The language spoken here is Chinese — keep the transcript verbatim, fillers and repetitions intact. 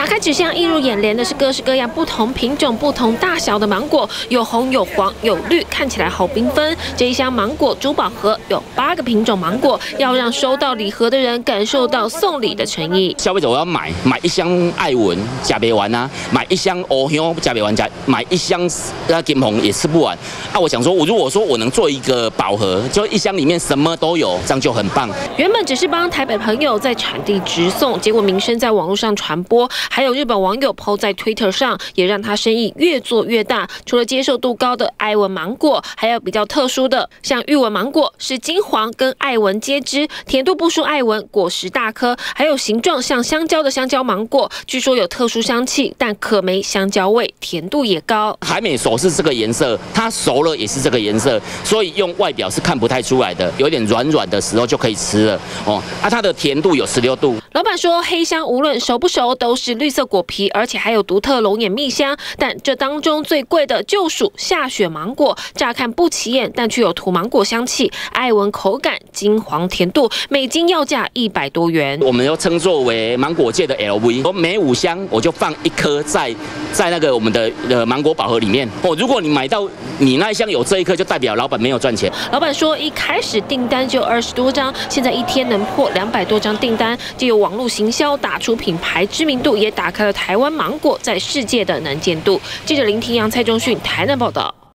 打开纸箱，映入眼帘的是各式各样、不同品种、不同大小的芒果，有红、有黄、有绿，看起来好缤纷。这一箱芒果珠宝盒有八个品种芒果，要让收到礼盒的人感受到送礼的诚意。消费者我要买买一箱爱文，吃不完啊；买一箱黑香，吃不完；加买一箱那金红也吃不完。啊，我想说，我如果说我能做一个宝盒，就一箱里面什么都有，这样就很棒。原本只是帮台北朋友在产地直送，结果名声在网络上传播。 还有日本网友 po 在 Twitter 上，也让他生意越做越大。除了接受度高的爱文芒果，还有比较特殊的，像玉文芒果是金黄，跟爱文皆知，甜度不输爱文，果实大颗，还有形状像香蕉的香蕉芒果，据说有特殊香气，但可没香蕉味，甜度也高。还没熟是这个颜色，它熟了也是这个颜色，所以用外表是看不太出来的，有点软软的时候就可以吃了哦。啊，它的甜度有十六度。老板说，黑香无论熟不熟都 是绿色果皮，而且还有独特龙眼蜜香。但这当中最贵的就属下雪芒果，乍看不起眼，但却有土芒果香气、爱文口感、金黄甜度，每斤要价一百多元。我们又称作为芒果界的 L V。我每五箱我就放一颗在在那个我们的呃芒果宝盒里面。哦，如果你买到你那一箱有这一颗，就代表老板没有赚钱。老板说，一开始订单就二十多张，现在一天能破两百多张订单，借由网络行销打出品牌知名度， 也打开了台湾芒果在世界的能见度。记者林庭阳、蔡中训台南报道。